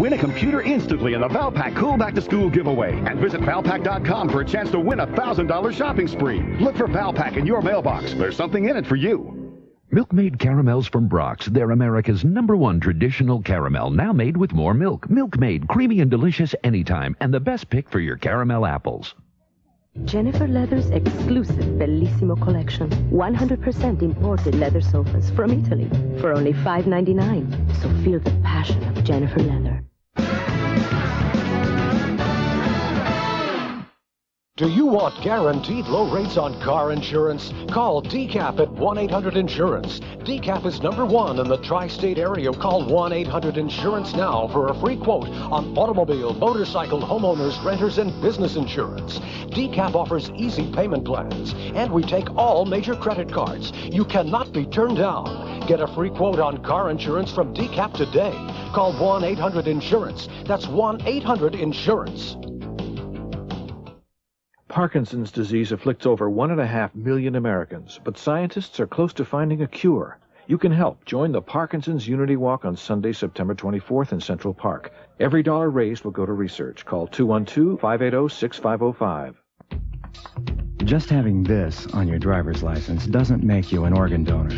win a computer instantly in the ValPak Cool Back to School giveaway. And visit ValPak.com for a chance to win a $1,000 shopping spree. Look for ValPak in your mailbox. There's something in it for you. Milk Maid caramels from Brock's. They're America's #1 traditional caramel, now made with more milk. Milk Maid, creamy and delicious anytime, and the best pick for your caramel apples. Jennifer Leather's exclusive Bellissimo collection. 100% imported leather sofas from Italy for only $5.99. So feel the passion of Jennifer Leather. Do you want guaranteed low rates on car insurance? Call DCAP at 1-800-INSURANCE. DCAP is #1 in the tri-state area. Call 1-800-INSURANCE now for a free quote on automobile, motorcycle, homeowners, renters, and business insurance. DCAP offers easy payment plans, and we take all major credit cards. You cannot be turned down. Get a free quote on car insurance from DCAP today. Call 1-800-INSURANCE. That's 1-800-INSURANCE. Parkinson's disease afflicts over 1.5 million Americans, but scientists are close to finding a cure. You can help. Join the Parkinson's Unity Walk on Sunday, September 24th in Central Park. Every dollar raised will go to research. Call 212-580-6505. Just having this on your driver's license doesn't make you an organ donor.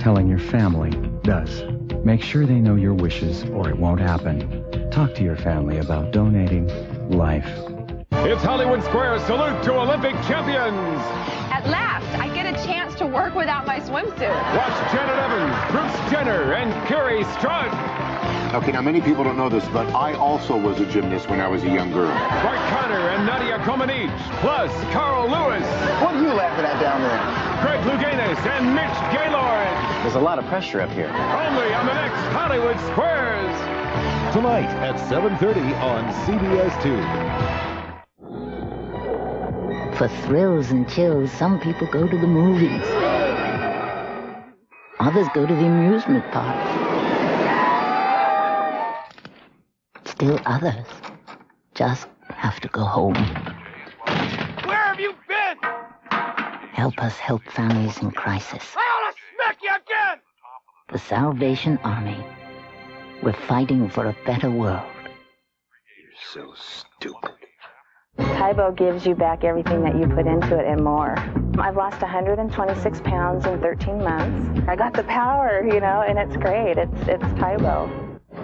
Telling your family does. Make sure they know your wishes or it won't happen. Talk to your family about donating life. It's Hollywood Squares. Salute to Olympic champions. At last, I get a chance to work without my swimsuit. Watch Janet Evans, Bruce Jenner, and Kerry Strutt. Okay, now many people don't know this, but I also was a gymnast when I was a young girl. Bart Connor and Nadia Comaneci, plus Carl Lewis. What are you laughing at down there? Greg Louganis and Mitch Gaylord. There's a lot of pressure up here. Only on the next Hollywood Squares. Tonight at 7:30 on CBS2. For thrills and chills, some people go to the movies. Others go to the amusement park. Still others just have to go home. Where have you been? Help us help families in crisis. I ought to smack you again! The Salvation Army. We're fighting for a better world. You're so stupid. Tybo gives you back everything that you put into it and more. I've lost 126 pounds in 13 months. I got the power, you know, and it's great. It's Tybo.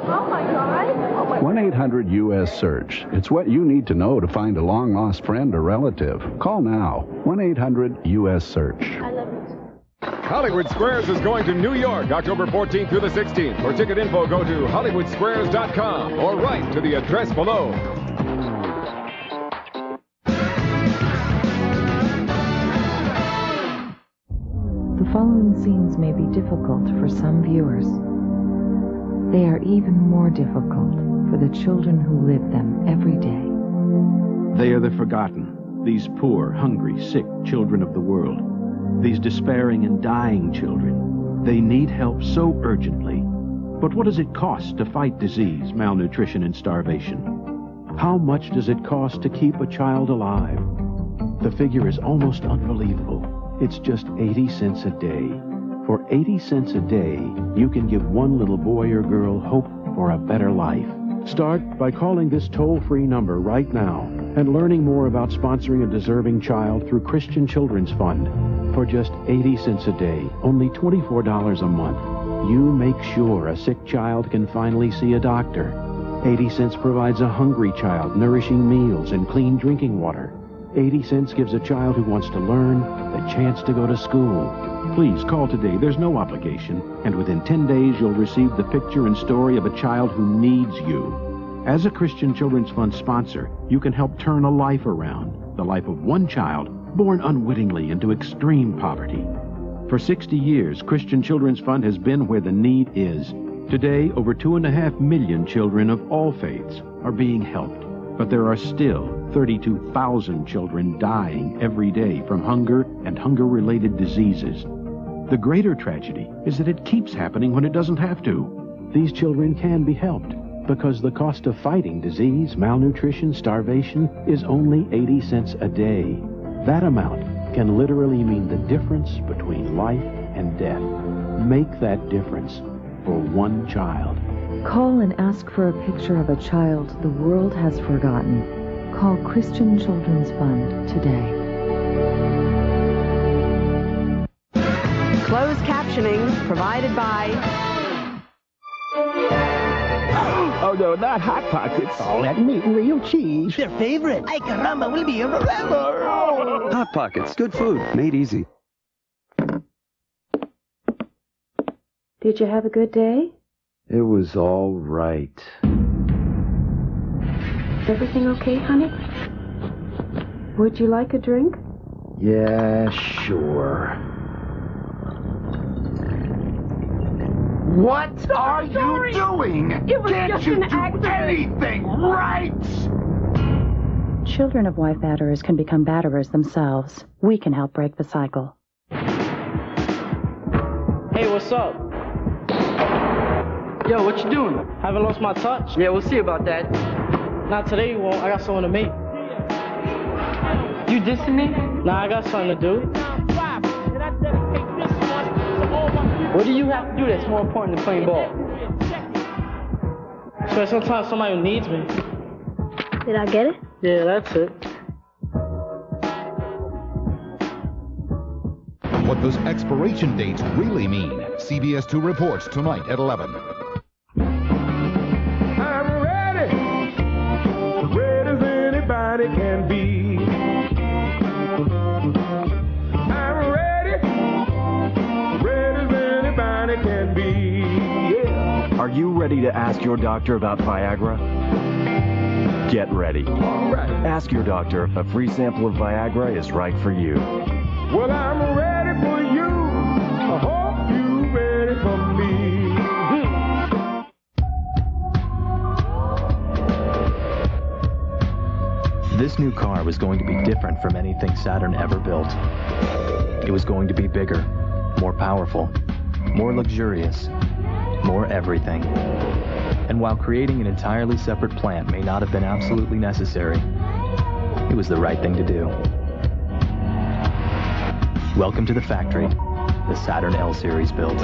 Oh, my God. Oh my 1-800-US-SEARCH. It's what you need to know to find a long-lost friend or relative. Call now. 1-800-US-SEARCH. I love you. Hollywood Squares is going to New York, October 14th through the 16th. For ticket info, go to hollywoodsquares.com or write to the address below. The following scenes may be difficult for some viewers. They are even more difficult for the children who live them every day. They are the forgotten, these poor, hungry, sick children of the world, these despairing and dying children. They need help so urgently. But what does it cost to fight disease, malnutrition, and starvation? How much does it cost to keep a child alive? The figure is almost unbelievable. It's just 80 cents a day. For 80 cents a day, you can give one little boy or girl hope for a better life. Start by calling this toll-free number right now and learning more about sponsoring a deserving child through Christian Children's Fund. For just 80 cents a day, only $24 a month, you make sure a sick child can finally see a doctor. 80 cents provides a hungry child nourishing meals and clean drinking water. 80 cents gives a child who wants to learn the chance to go to school. Please call today. There's no obligation. And within 10 days, you'll receive the picture and story of a child who needs you. As a Christian Children's Fund sponsor, you can help turn a life around, the life of one child born unwittingly into extreme poverty. For 60 years, Christian Children's Fund has been where the need is. Today, over 2.5 million children of all faiths are being helped. But there are still 32,000 children dying every day from hunger and hunger-related diseases. The greater tragedy is that it keeps happening when it doesn't have to. These children can be helped because the cost of fighting disease, malnutrition, starvation is only 80 cents a day. That amount can literally mean the difference between life and death. Make that difference for one child. Call and ask for a picture of a child the world has forgotten. Call Christian Children's Fund today. Closed captioning provided by... Oh, no, not Hot Pockets. All that meat and real cheese. Their favorite. Ay, caramba, will be forever. Oh. Hot Pockets, good food, made easy. Did you have a good day? It was all right. Is everything okay, honey? Would you like a drink? Yeah, sure. What are you doing? Can't you do anything right? Children of wife batterers can become batterers themselves. We can help break the cycle. Hey, what's up? Yo, what you doing? Haven't lost my touch? Yeah, we'll see about that. Not today you won't. I got someone to meet. You dissing me? Nah, I got something to do. What do you have to do that's more important than playing ball? So sometimes somebody who needs me. Did I get it? Yeah, that's it. What those expiration dates really mean. CBS2 reports tonight at 11. I'm ready. Red as anybody can be. Are you ready to ask your doctor about Viagra? Get ready. Ask your doctor if a free sample of Viagra is right for you. Well, I'm ready for you. I hope you're ready for me. This new car was going to be different from anything Saturn ever built. It was going to be bigger, more powerful, more luxurious, more everything. And while creating an entirely separate plant may not have been absolutely necessary, it was the right thing to do. Welcome to the factory the Saturn L-Series built.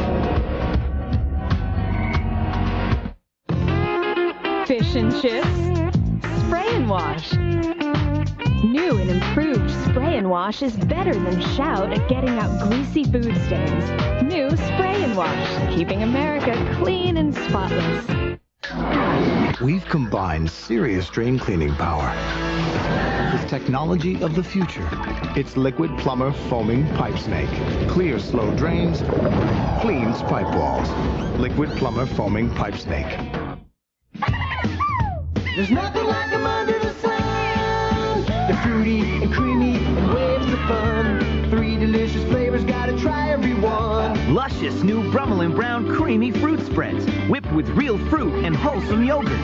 Fish and chips, spray and wash. New and improved Spray and Wash is better than Shout at getting out greasy food stains. New Spray and Wash, keeping America clean and spotless. We've combined serious drain cleaning power with technology of the future. It's Liquid Plumber Foaming Pipe Snake. Clears slow drains, cleans pipe walls. Liquid Plumber Foaming Pipe Snake. There's nothing like a under the sun. They're fruity and creamy and waves of fun. Three delicious flavors, gotta try everyone. Luscious new Brummel and Brown creamy fruit spreads, whipped with real fruit and wholesome yogurt.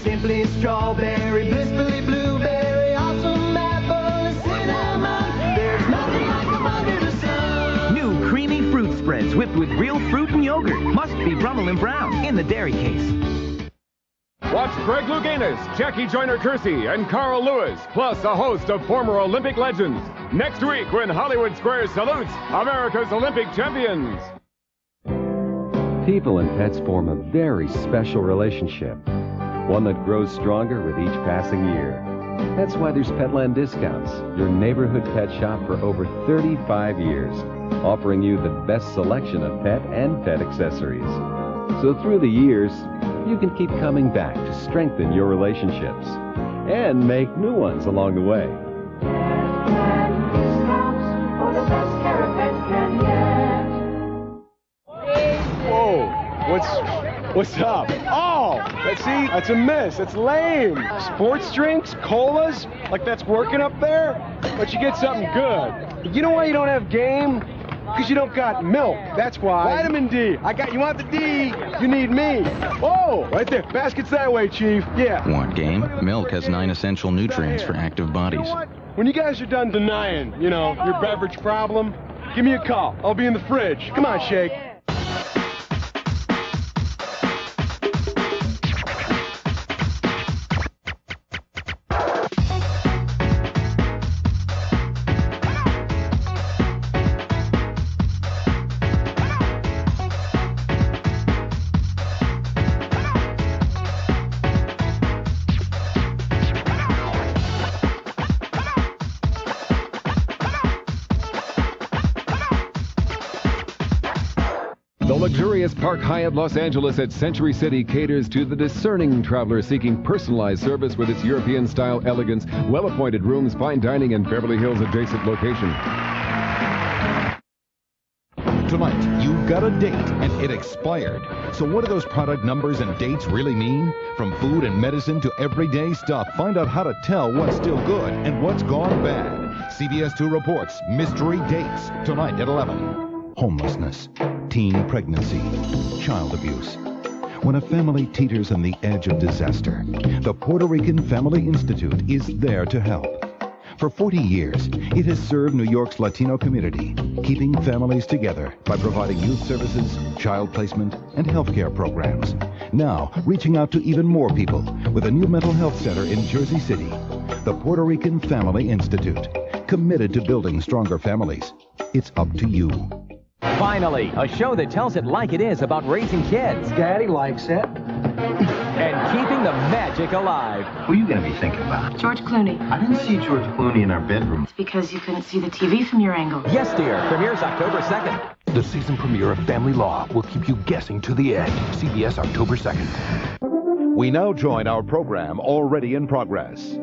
Simply strawberry, blissfully blueberry, awesome apple and cinnamon. There's nothing like them under the sun. New creamy fruit spreads, whipped with real fruit and yogurt. Must be Brummel and Brown in the dairy case. Watch Greg Louganis, Jackie Joyner-Kersee, and Carl Lewis, plus a host of former Olympic legends. Next week, when Hollywood Squares salutes America's Olympic champions. People and pets form a very special relationship, one that grows stronger with each passing year. That's why there's Petland Discounts, your neighborhood pet shop for over 35 years, offering you the best selection of pet and pet accessories. So through the years, you can keep coming back to strengthen your relationships and make new ones along the way. Whoa, what's up? Oh, let's see, that's a miss, that's lame. Sports drinks, colas, like that's working up there, but you get something good. You know why you don't have game? Because you don't got milk, that's why. Vitamin D, I got, you want the D, you need me. Oh, right there, basket's that way, Chief, yeah. Want game? Milk has 9 essential nutrients for active bodies. You know when you guys are done denying, you know, your beverage problem, give me a call, I'll be in the fridge. Come on, Shake. luxurious Park Hyatt Los Angeles at Century City caters to the discerning traveler seeking personalized service with its European-style elegance, well-appointed rooms, fine dining, and Beverly Hills-adjacent location. Tonight, you've got a date and it expired. So what do those product numbers and dates really mean? From food and medicine to everyday stuff, find out how to tell what's still good and what's gone bad. CBS2 reports mystery dates tonight at 11. Homelessness, teen pregnancy, child abuse. When a family teeters on the edge of disaster, the Puerto Rican Family Institute is there to help. For 40 years, it has served New York's Latino community, keeping families together by providing youth services, child placement, and health care programs. Now, reaching out to even more people with a new mental health center in Jersey City, the Puerto Rican Family Institute, committed to building stronger families. It's up to you. Finally, a show that tells it like it is about raising kids. Daddy likes it. And keeping the magic alive. What are you going to be thinking about? George Clooney. I didn't see George Clooney in our bedroom. It's because you couldn't see the TV from your angle. Yes, dear. Premieres October 2nd. The season premiere of Family Law will keep you guessing to the end. CBS October 2nd. We now join our program already in progress.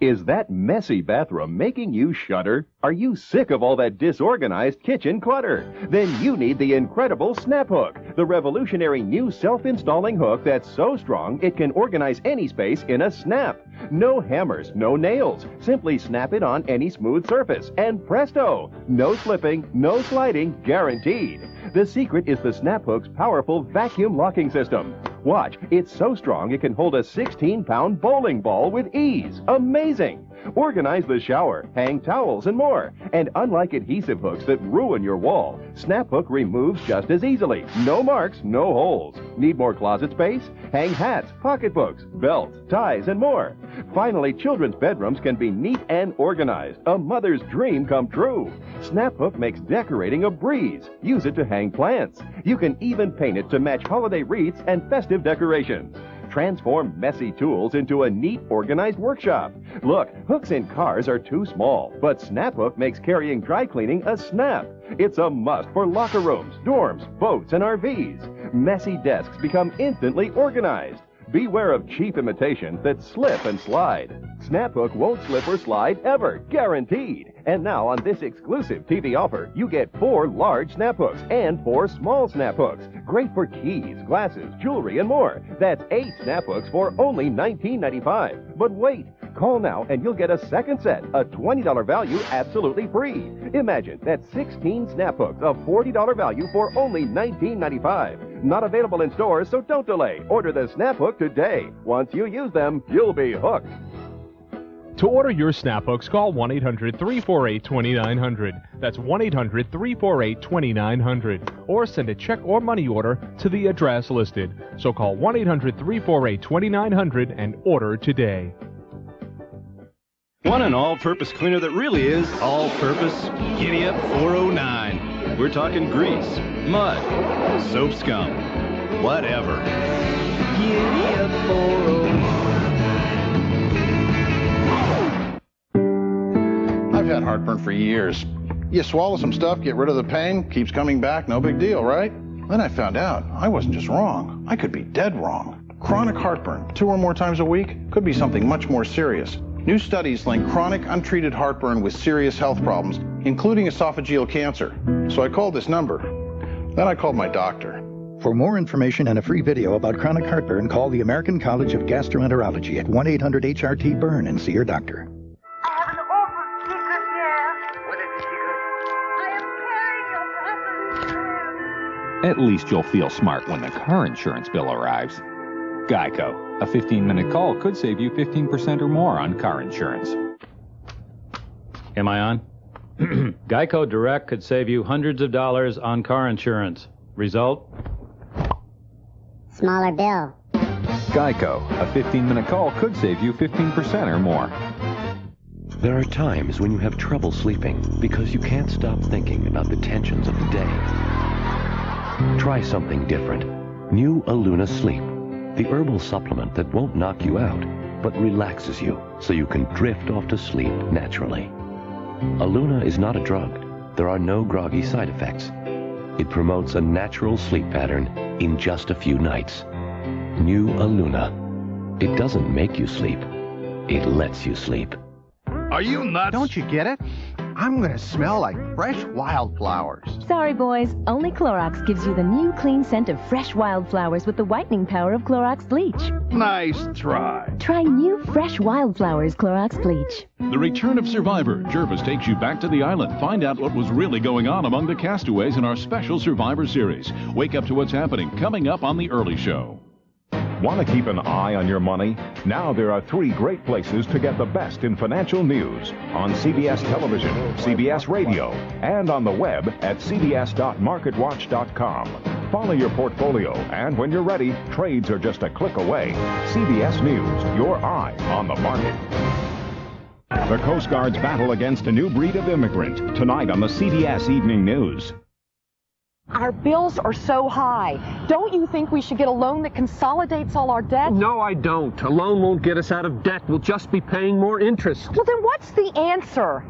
Is that messy bathroom making you shudder? Are you sick of all that disorganized kitchen clutter? Then you need the incredible Snap Hook, the revolutionary new self-installing hook that's so strong it can organize any space in a snap. No hammers, no nails. Simply snap it on any smooth surface, and presto! No slipping, no sliding, guaranteed. The secret is the Snap Hook's powerful vacuum locking system. Watch, it's so strong it can hold a 16-pound bowling ball with ease. Amazing! Organize the shower, hang towels, and more. And unlike adhesive hooks that ruin your wall, Snap Hook removes just as easily. No marks, no holes. Need more closet space? Hang hats, pocketbooks, belts, ties, and more. Finally, children's bedrooms can be neat and organized. A mother's dream come true. Snap Hook makes decorating a breeze. Use it to hang plants. You can even paint it to match holiday wreaths and festive decorations. Transform messy tools into a neat, organized workshop. Look, hooks in cars are too small, but Snap Hook makes carrying dry cleaning a snap. It's a must for locker rooms, dorms, boats, and RVs. Messy desks become instantly organized. Beware of cheap imitations that slip and slide. Snap Hook won't slip or slide ever, guaranteed. And now on this exclusive TV offer, you get 4 large Snap Hooks and 4 small Snap Hooks. Great for keys, glasses, jewelry, and more. That's 8 Snap Hooks for only $19.95. But wait, call now and you'll get a second set, a $20 value absolutely free. Imagine, that's 16 Snap Hooks, a $40 value for only $19.95. Not available in stores, so don't delay. Order the Snap Hook today. Once you use them, you'll be hooked. To order your Snap Hooks, call 1-800-348-2900. That's 1-800-348-2900. Or send a check or money order to the address listed. So call 1-800-348-2900 and order today. Want an all-purpose cleaner that really is all-purpose? Giddy Up 409. We're talking grease, mud, soap scum, whatever. I've had heartburn for years. You swallow some stuff, get rid of the pain, keeps coming back, no big deal, right? Then I found out I wasn't just wrong, I could be dead wrong. Chronic heartburn, 2 or more times a week, could be something much more serious. New studies link chronic, untreated heartburn with serious health problems, including esophageal cancer. So I called this number. Then I called my doctor. For more information and a free video about chronic heartburn, call the American College of Gastroenterology at 1-800-HRT-BURN and see your doctor. I have an awful secret here. What is the secret? I am carrying your brother's hand. At least you'll feel smart when the car insurance bill arrives. Geico. A 15-minute call could save you 15% or more on car insurance. Am I on? Geico Direct could save you hundreds of dollars on car insurance. Result? Smaller bill. Geico. A 15-minute call could save you 15% or more. There are times when you have trouble sleeping because you can't stop thinking about the tensions of the day. Try something different. New Alluna Sleep. The herbal supplement that won't knock you out, but relaxes you so you can drift off to sleep naturally. Alluna is not a drug. There are no groggy side effects. It promotes a natural sleep pattern in just a few nights. New Alluna. It doesn't make you sleep. It lets you sleep. Are you nuts? Don't you get it? I'm going to smell like fresh wildflowers. Sorry, boys. Only Clorox gives you the new clean scent of fresh wildflowers with the whitening power of Clorox Bleach. Nice try. Try new fresh wildflowers, Clorox Bleach. The return of Survivor. Jervis takes you back to the island. Find out what was really going on among the castaways in our special Survivor series. Wake up to what's happening coming up on The Early Show. Want to keep an eye on your money? Now there are three great places to get the best in financial news. On CBS Television, CBS Radio, and on the web at cbs.marketwatch.com. Follow your portfolio, and when you're ready, trades are just a click away. CBS News, your eye on the market. The Coast Guard's battle against a new breed of immigrant. Tonight on the CBS Evening News. Our bills are so high. Don't you think we should get a loan that consolidates all our debt? No, I don't. A loan won't get us out of debt. We'll just be paying more interest. Well, then what's the answer?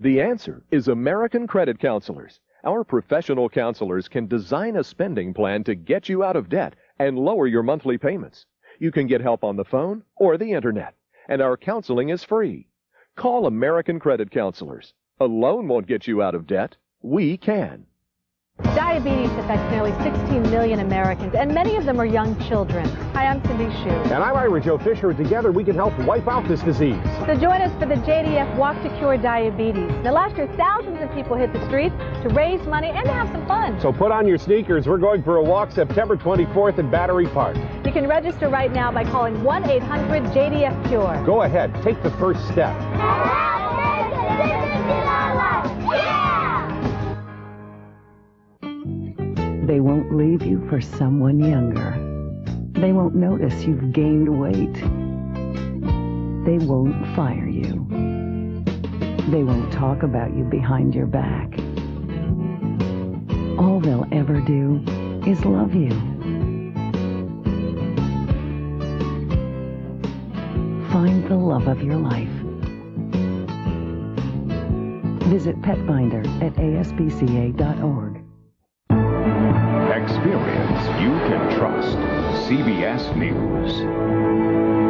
The answer is American Credit Counselors. Our professional counselors can design a spending plan to get you out of debt and lower your monthly payments. You can get help on the phone or the internet, and our counseling is free. Call American Credit Counselors. A loan won't get you out of debt. We can. Diabetes affects nearly 16 million Americans, and many of them are young children. Hi, I'm Cindy Hsu. And I'm Ira Joe Fisher. Together we can help wipe out this disease. So join us for the JDF Walk to Cure Diabetes. Now, last year, thousands of people hit the streets to raise money and to have some fun. So put on your sneakers. We're going for a walk September 24th in Battery Park. You can register right now by calling 1-800-JDF-CURE. Go ahead. Take the first step. They won't leave you for someone younger. They won't notice you've gained weight. They won't fire you. They won't talk about you behind your back. All they'll ever do is love you. Find the love of your life. Visit Petfinder at ASPCA.org. Experience you can trust. CBS News.